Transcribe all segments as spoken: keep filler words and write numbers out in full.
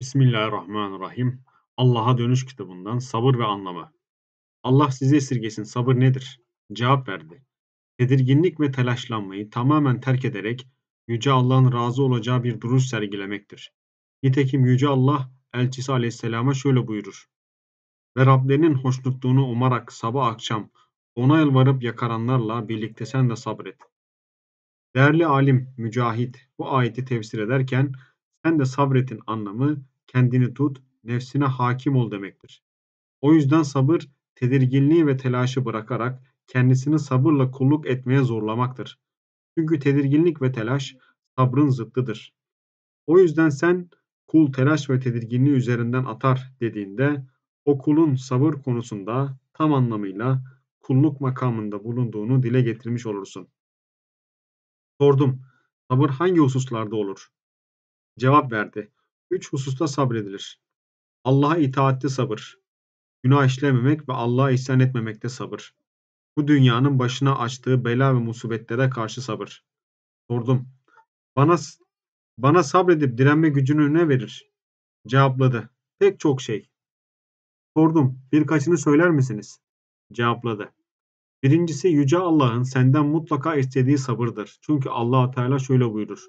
Bismillahirrahmanirrahim. Allah'a Dönüş kitabından sabır ve anlamı. Allah sizi esirgesin, sabır nedir? Cevap verdi. Tedirginlik ve telaşlanmayı tamamen terk ederek Yüce Allah'ın razı olacağı bir duruş sergilemektir. Nitekim Yüce Allah elçisi aleyhisselama şöyle buyurur: Ve Rablerinin hoşnutluğunu umarak sabah akşam ona yalvarıp yakaranlarla birlikte sen de sabret. Değerli alim Mücahit bu ayeti tefsir ederken sen de sabretin anlamı kendini tut, nefsine hakim ol demektir. O yüzden sabır tedirginliği ve telaşı bırakarak kendisini sabırla kulluk etmeye zorlamaktır. Çünkü tedirginlik ve telaş sabrın zıttıdır. O yüzden sen kul telaş ve tedirginliği üzerinden atar dediğinde o kulun sabır konusunda tam anlamıyla kulluk makamında bulunduğunu dile getirmiş olursun. Sordum, sabır hangi hususlarda olur? Cevap verdi. Üç hususta sabredilir. Allah'a itaatte sabır. Günah işlememek ve Allah'a isyan etmemekte sabır. Bu dünyanın başına açtığı bela ve musibetlere karşı sabır. Sordum. Bana, bana sabredip direnme gücünü ne verir? Cevapladı. Pek çok şey. Sordum. Birkaçını söyler misiniz? Cevapladı. Birincisi Yüce Allah'ın senden mutlaka istediği sabırdır. Çünkü Allah Teala şöyle buyurur: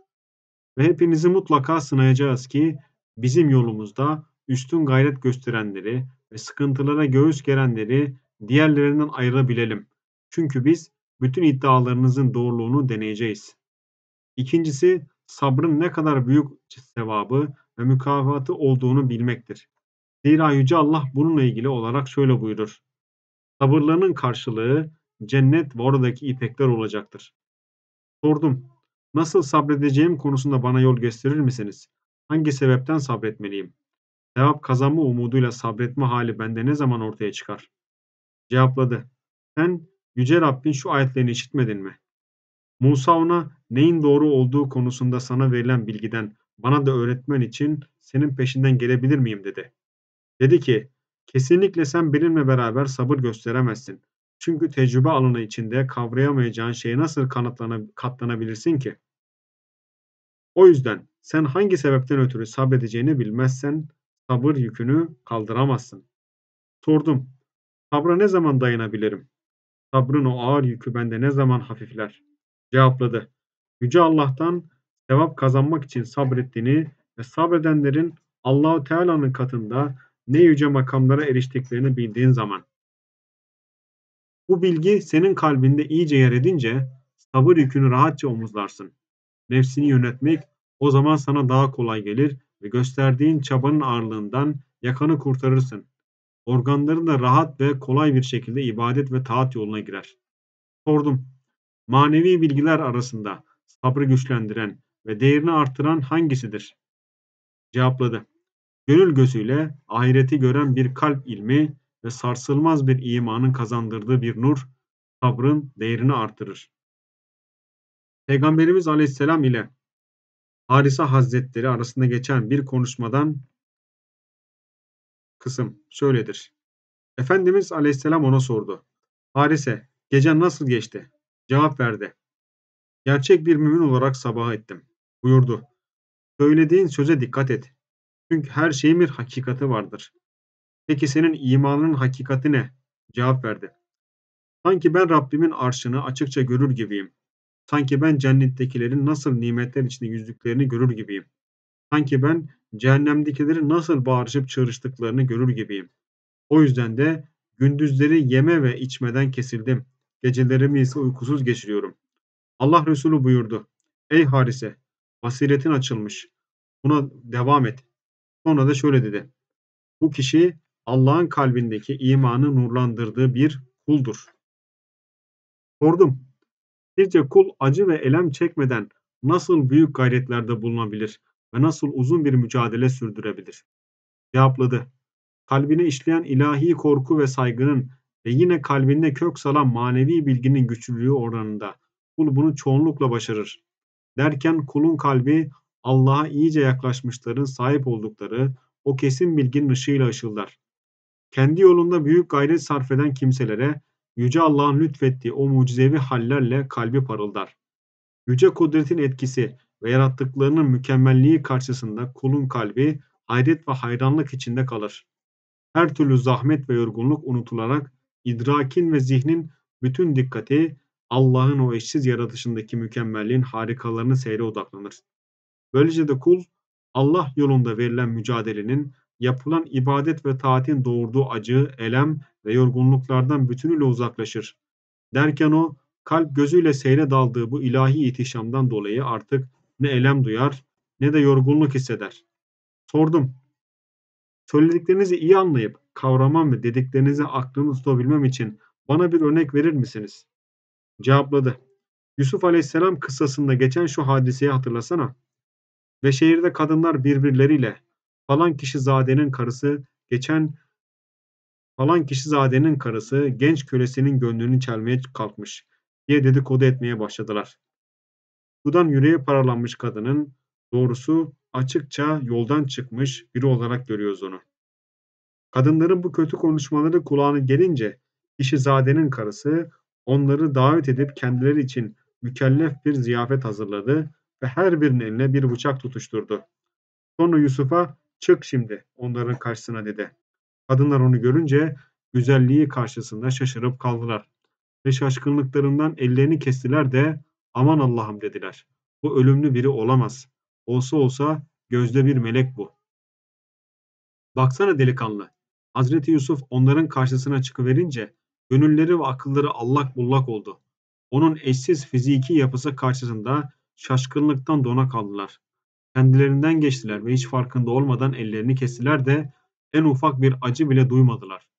Ve hepinizi mutlaka sınayacağız ki bizim yolumuzda üstün gayret gösterenleri ve sıkıntılara göğüs gerenleri diğerlerinden ayırabilelim. Çünkü biz bütün iddialarınızın doğruluğunu deneyeceğiz. İkincisi, sabrın ne kadar büyük sevabı ve mükafatı olduğunu bilmektir. Zira Yüce Allah bununla ilgili olarak şöyle buyurur: Sabırlarının karşılığı cennet ve oradaki ipekler olacaktır. Sordum. Nasıl sabredeceğim konusunda bana yol gösterir misiniz? Hangi sebepten sabretmeliyim? Sevap kazanma umuduyla sabretme hali bende ne zaman ortaya çıkar? Cevapladı. Sen Yüce Rabbin şu ayetlerini işitmedin mi? Musa ona neyin doğru olduğu konusunda sana verilen bilgiden bana da öğretmen için senin peşinden gelebilir miyim dedi. Dedi ki, kesinlikle sen benimle beraber sabır gösteremezsin. Çünkü tecrübe alanı içinde kavrayamayacağın şeye nasıl katlanabilirsin ki? O yüzden sen hangi sebepten ötürü sabredeceğini bilmezsen sabır yükünü kaldıramazsın. Sordum, sabra ne zaman dayanabilirim? Sabrın o ağır yükü bende ne zaman hafifler? Cevapladı, Yüce Allah'tan sevap kazanmak için sabrettiğini ve sabredenlerin Allah-u Teala'nın katında ne yüce makamlara eriştiklerini bildiğin zaman. Bu bilgi senin kalbinde iyice yer edince sabır yükünü rahatça omuzlarsın. Nefsini yönetmek o zaman sana daha kolay gelir ve gösterdiğin çabanın ağırlığından yakanı kurtarırsın. Organların da rahat ve kolay bir şekilde ibadet ve taat yoluna girer. Sordum, manevi bilgiler arasında sabrı güçlendiren ve değerini artıran hangisidir? Cevapladı, gönül gözüyle ahireti gören bir kalp ilmi ve sarsılmaz bir imanın kazandırdığı bir nur, sabrın değerini artırır. Peygamberimiz Aleyhisselam ile Harisa Hazretleri arasında geçen bir konuşmadan kısım şöyledir. Efendimiz Aleyhisselam ona sordu. Harise, gecen nasıl geçti? Cevap verdi. Gerçek bir mümin olarak sabaha ettim. Buyurdu. Söylediğin söze dikkat et. Çünkü her şeyin bir hakikati vardır. Peki senin imanının hakikati ne? Cevap verdi. Sanki ben Rabbimin arşını açıkça görür gibiyim. Sanki ben cennettekilerin nasıl nimetler içinde yüzdüklerini görür gibiyim. Sanki ben cehennemdekilerin nasıl bağırışıp çığırıştıklarını görür gibiyim. O yüzden de gündüzleri yeme ve içmeden kesildim. Gecelerimi ise uykusuz geçiriyorum. Allah Resulü buyurdu. Ey Harise, basiretin açılmış. Buna devam et. Sonra da şöyle dedi. Bu kişi Allah'ın kalbindeki imanı nurlandırdığı bir kuldur. Sordum. Sizce kul acı ve elem çekmeden nasıl büyük gayretlerde bulunabilir ve nasıl uzun bir mücadele sürdürebilir? Cevapladı. Kalbine işleyen ilahi korku ve saygının ve yine kalbinde kök salan manevi bilginin güçlülüğü oranında kul bunu çoğunlukla başarır. Derken kulun kalbi Allah'a iyice yaklaşmışların sahip oldukları o kesin bilginin ışığıyla ışıldar. Kendi yolunda büyük gayret sarf eden kimselere Yüce Allah'ın lütfettiği o mucizevi hallerle kalbi parıldar. Yüce kudretin etkisi ve yarattıklarının mükemmelliği karşısında kulun kalbi hayret ve hayranlık içinde kalır. Her türlü zahmet ve yorgunluk unutularak idrakin ve zihnin bütün dikkati Allah'ın o eşsiz yaratışındaki mükemmelliğin harikalarını seyre odaklanır. Böylece de kul Allah yolunda verilen mücadelenin, yapılan ibadet ve taatin doğurduğu acı, elem ve yorgunluklardan bütünüyle uzaklaşır. Derken o, kalp gözüyle seyre daldığı bu ilahi ihtişamdan dolayı artık ne elem duyar ne de yorgunluk hisseder. Sordum. Söylediklerinizi iyi anlayıp kavramam ve dediklerinizi aklımda tutabilmem için bana bir örnek verir misiniz? Cevapladı. Yusuf Aleyhisselam kıssasında geçen şu hadiseyi hatırlasana. Ve şehirde kadınlar birbirleriyle falan kişizadenin karısı geçen falan kişizadenin karısı genç kölesinin gönlünü çelmeye kalkmış diye dedikodu etmeye başladılar. Sudan yüreği paralanmış kadının, doğrusu açıkça yoldan çıkmış biri olarak görüyoruz onu. Kadınların bu kötü konuşmaları kulağına gelince kişizadenin karısı onları davet edip kendileri için mükellef bir ziyafet hazırladı ve her birinin eline bir bıçak tutuşturdu. Sonra Yusuf'a "Çık şimdi onların karşısına" dedi. Kadınlar onu görünce güzelliği karşısında şaşırıp kaldılar ve şaşkınlıklarından ellerini kestiler de "Aman Allah'ım" dediler. "Bu ölümlü biri olamaz. Olsa olsa gözde bir melek bu. Baksana delikanlı." Hazreti Yusuf onların karşısına çıkıverince gönülleri ve akılları allak bullak oldu. Onun eşsiz fiziki yapısı karşısında şaşkınlıktan dona kaldılar. Kendilerinden geçtiler ve hiç farkında olmadan ellerini kestiler de en ufak bir acı bile duymadılar.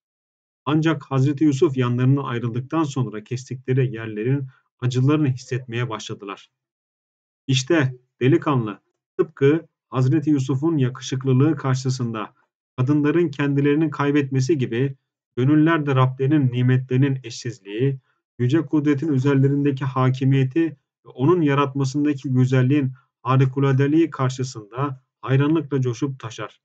Ancak Hazreti Yusuf yanlarından ayrıldıktan sonra kestikleri yerlerin acılarını hissetmeye başladılar. İşte delikanlı, tıpkı Hazreti Yusuf'un yakışıklılığı karşısında kadınların kendilerini kaybetmesi gibi gönüllerde Rablerinin nimetlerinin eşsizliği, yüce kudretin üzerlerindeki hakimiyeti ve onun yaratmasındaki güzelliğin harikuladeliği karşısında hayranlıkla coşup taşar.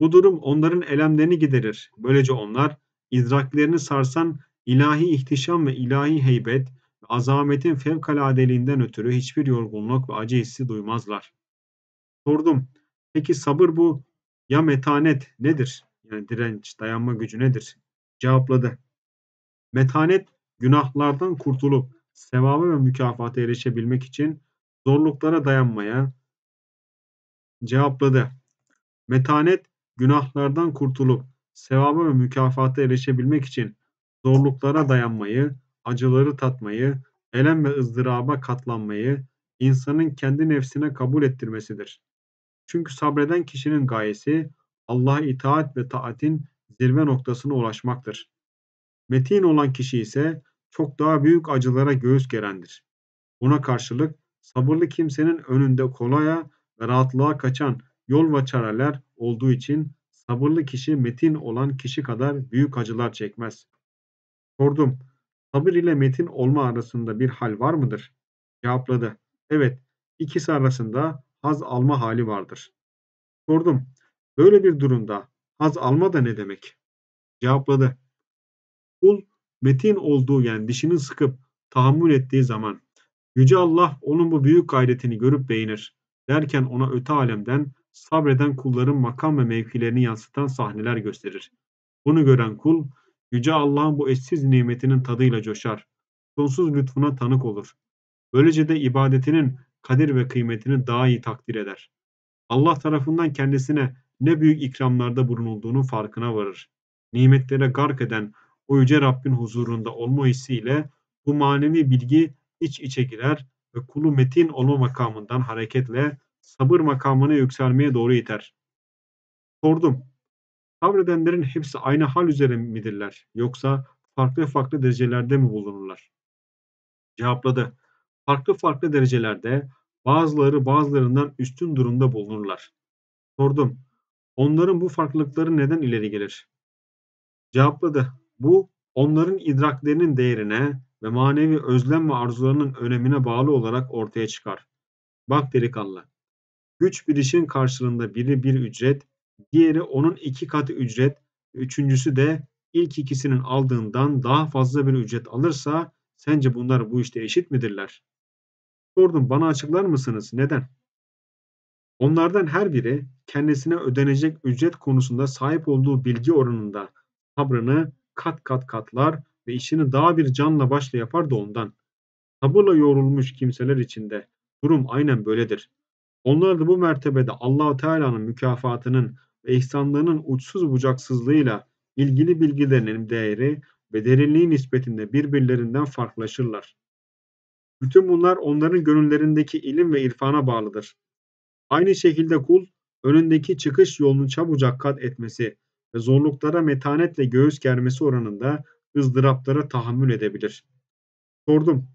Bu durum onların elemlerini giderir. Böylece onlar idraklerini sarsan ilahi ihtişam ve ilahi heybet ve azametin fevkaladeliğinden ötürü hiçbir yorgunluk ve acı hissi duymazlar. Sordum. Peki sabır bu ya metanet nedir? Yani direnç, dayanma gücü nedir? Cevapladı. Metanet, günahlardan kurtulup sevaba ve mükafata erişebilmek için zorluklara dayanmaya. Cevapladı. Metanet, günahlardan kurtulup sevaba ve mükafata erişebilmek için zorluklara dayanmayı, acıları tatmayı, elem ve ızdıraba katlanmayı insanın kendi nefsine kabul ettirmesidir. Çünkü sabreden kişinin gayesi Allah'a itaat ve taatin zirve noktasına ulaşmaktır. Metin olan kişi ise çok daha büyük acılara göğüs gerendir. Buna karşılık sabırlı kimsenin önünde kolaya ve rahatlığa kaçan yol ve çareler olduğu için sabırlı kişi metin olan kişi kadar büyük acılar çekmez. Sordum. Sabır ile metin olma arasında bir hal var mıdır? Cevapladı. Evet, ikisi arasında haz alma hali vardır. Sordum. Böyle bir durumda haz alma da ne demek? Cevapladı. Kul metin olduğu, yani dişini sıkıp tahammül ettiği zaman Yüce Allah onun bu büyük gayretini görüp beğenir. Derken ona öte alemden sabreden kulların makam ve mevkilerini yansıtan sahneler gösterir. Bunu gören kul Yüce Allah'ın bu eşsiz nimetinin tadıyla coşar. Sonsuz lütfuna tanık olur. Böylece de ibadetinin kadir ve kıymetini daha iyi takdir eder. Allah tarafından kendisine ne büyük ikramlarda bulunulduğunun farkına varır. Nimetlere gark eden o Yüce Rabbin huzurunda olma hissiyle bu manevi bilgi iç içe girer ve kulu metin olma makamından hareketle sabır makamına yükselmeye doğru iter. Sordum. Sabredenlerin hepsi aynı hal üzere midirler yoksa farklı farklı derecelerde mi bulunurlar? Cevapladı. Farklı farklı derecelerde, bazıları bazılarından üstün durumda bulunurlar. Sordum. Onların bu farklılıkları neden ileri gelir? Cevapladı. Bu onların idraklerinin değerine ve manevi özlem ve arzularının önemine bağlı olarak ortaya çıkar. Bak delikanlı, güç bir işin karşılığında biri bir ücret, diğeri onun iki katı ücret, üçüncüsü de ilk ikisinin aldığından daha fazla bir ücret alırsa sence bunlar bu işte eşit midirler? Sordum, bana açıklar mısınız? Neden? Onlardan her biri kendisine ödenecek ücret konusunda sahip olduğu bilgi oranında sabrını kat kat katlar ve işini daha bir canla başla yapar da ondan. Sabırla yoğrulmuş kimseler içinde durum aynen böyledir. Onlar da bu mertebede Allah-u Teala'nın mükafatının ve ihsanlarının uçsuz bucaksızlığıyla ilgili bilgilerinin değeri ve derinliği nispetinde birbirlerinden farklılaşırlar. Bütün bunlar onların gönüllerindeki ilim ve irfana bağlıdır. Aynı şekilde kul, önündeki çıkış yolunu çabucak kat etmesi ve zorluklara metanetle göğüs germesi oranında ızdıraplara tahammül edebilir. Sordum,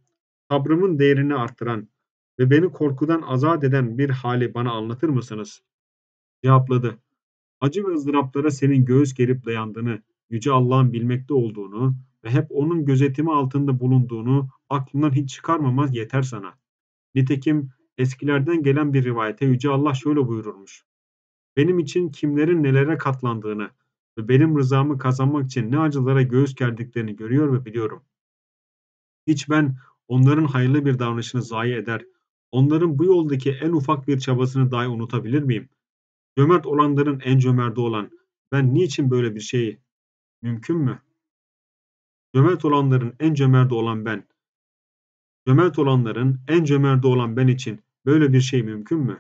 sabrımın değerini arttıran ve beni korkudan azat eden bir hali bana anlatır mısınız? Cevapladı, acı ve ızdıraplara senin göğüs gerip dayandığını, Yüce Allah'ın bilmekte olduğunu ve hep onun gözetimi altında bulunduğunu aklından hiç çıkarmamaz yeter sana. Nitekim eskilerden gelen bir rivayete Yüce Allah şöyle buyururmuş. Benim için kimlerin nelere katlandığını ve benim rızamı kazanmak için ne acılara göğüs gerdiklerini görüyor ve biliyorum. Hiç ben onların hayırlı bir davranışını zayi eder, onların bu yoldaki en ufak bir çabasını dahi unutabilir miyim? Cömert olanların en cömerti olan, ben niçin böyle bir şey mümkün mü? Cömert olanların en cömerti olan ben. Cömert olanların en cömerti olan ben için böyle bir şey mümkün mü?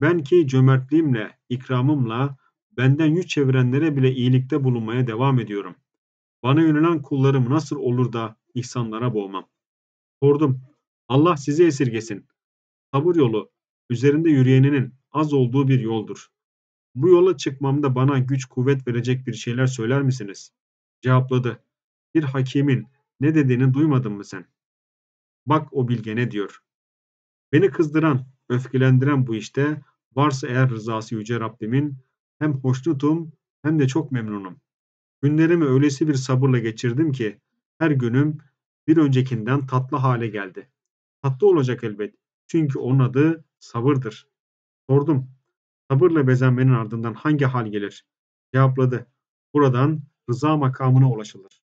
Ben ki cömertliğimle, ikramımla, benden yüz çevirenlere bile iyilikte bulunmaya devam ediyorum. Bana yönelen kullarım nasıl olur da ihsanlara boğmam? Sordum, Allah sizi esirgesin. Sabır yolu, üzerinde yürüyeninin az olduğu bir yoldur. Bu yola çıkmamda bana güç kuvvet verecek bir şeyler söyler misiniz? Cevapladı, bir hakimin ne dediğini duymadın mı sen? Bak o bilge ne diyor. Beni kızdıran, öfkelendiren bu işte varsa eğer rızası Yüce Rabbimin hem hoşnutum hem de çok memnunum. Günlerimi öylesi bir sabırla geçirdim ki her günüm bir öncekinden tatlı hale geldi. Tatlı olacak elbet çünkü onun adı sabırdır. Sordum, sabırla bezenmenin ardından hangi hal gelir? Cevapladı, buradan rıza makamına ulaşılır.